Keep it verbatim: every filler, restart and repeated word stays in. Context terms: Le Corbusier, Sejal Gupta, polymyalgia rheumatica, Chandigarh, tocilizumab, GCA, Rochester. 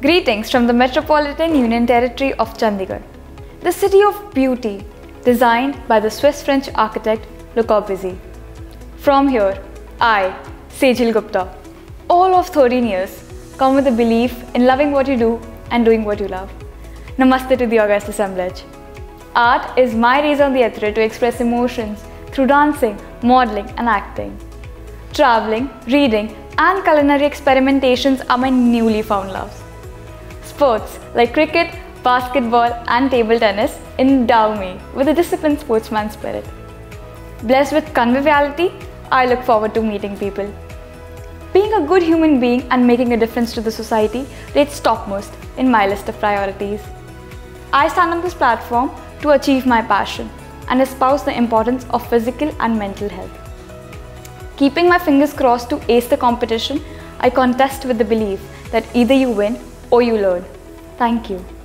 Greetings from the Metropolitan Union Territory of Chandigarh, the city of beauty designed by the Swiss-French architect Le Corbusier. From here, I, Sejal Gupta, all of thirteen years, come with a belief in loving what you do and doing what you love. Namaste to the august assemblage. Art is my raison d'etre to express emotions through dancing, modeling and acting. Traveling, reading and culinary experimentations are my newly found loves. Sports like cricket, basketball and table tennis endow me with a disciplined sportsman spirit. Blessed with conviviality, I look forward to meeting people. Being a good human being and making a difference to the society rates topmost in my list of priorities. I stand on this platform to achieve my passion and espouse the importance of physical and mental health. Keeping my fingers crossed to ace the competition, I contest with the belief that either you win or you learn. Thank you.